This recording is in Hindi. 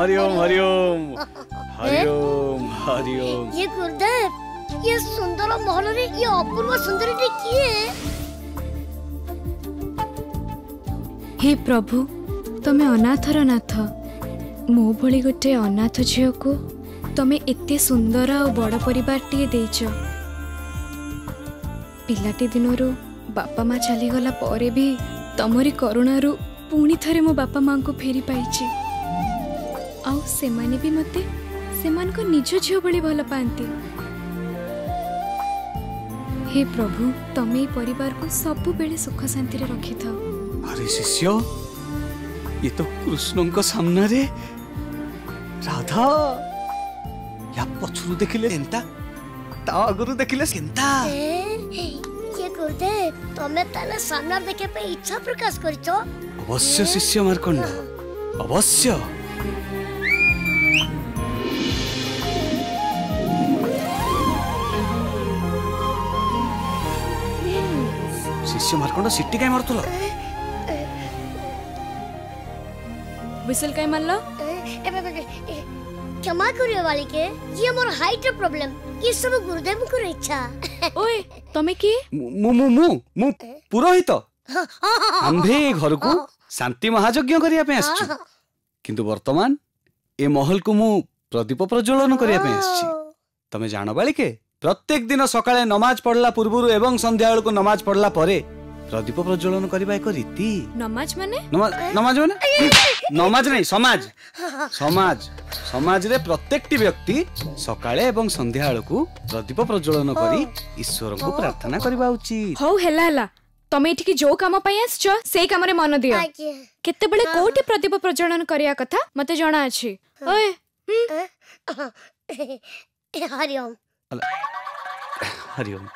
हरिओम हरिओम हरिओम हरिओम। ये गुरुदेव ये सुंदर महल रे ये अपूर्व सुंदरी रे किए? हे प्रभु तमे अनाथर नाथ मो भली गोटे अनाथ झियो को तमे एते सुंदर और बड़ परिवार टिए देइछ। पिलाटी दिनरो बापा माँ चली गला परे भी तमरी करुणारू पुणी थरे मो बापा माँ को फेरी पाइछि। आउ सेमाने भी मते सेमान को निज झियो भली भल पांती। हे प्रभु तमे परिवार को सबु बेले सुख शांति रे रखि थाओ। अरे शिष्य ये तो कृष्णन को सामने रे राधा या पछरू देखिले एंता ता अगरू देखिले केंता। ये गुरुदेव तमे ताले सामना देखे पे इच्छा प्रकाश करछो? अवश्य शिष्य मारकंड अवश्य। शिष्य मारकंड सिट्टी काय मारतलो? विसल काय मारलो? क्षमा करियो वाली के ये मोर हाइट प्रॉब्लम ये सब गुरुदेव को इच्छा। ओए तमे की मु मु मु मु पुरोहित आंभे घर को शांति महायज्ञ करिया पे आछी किंतु वर्तमान ए महल को मु प्रदीप प्रज्वलन करिया पे आछी। तमे जानो वाली के प्रत्येक दिन सकाळे नमाज पढला पूर्वरु एवं संध्या बेल को नमाज पढला परे प्रदीप प्रज्वलन करबा एक रीति। नमाज माने नमाज माने नमाज नहीं समाज समाज समाज रे प्रत्येक व्यक्ति सकाळे एवं संध्या को प्रदीप प्रज्वलन करी ईश्वर को प्रार्थना करबा उचित। हौ हेला हेला तमे एठी जो काम पय आछो सेई काम रे मन दियो। केते बेले कोठी प्रदीप प्रज्वलन करिया कथा मते जाना अछि। ओए हरिओम हरिओम।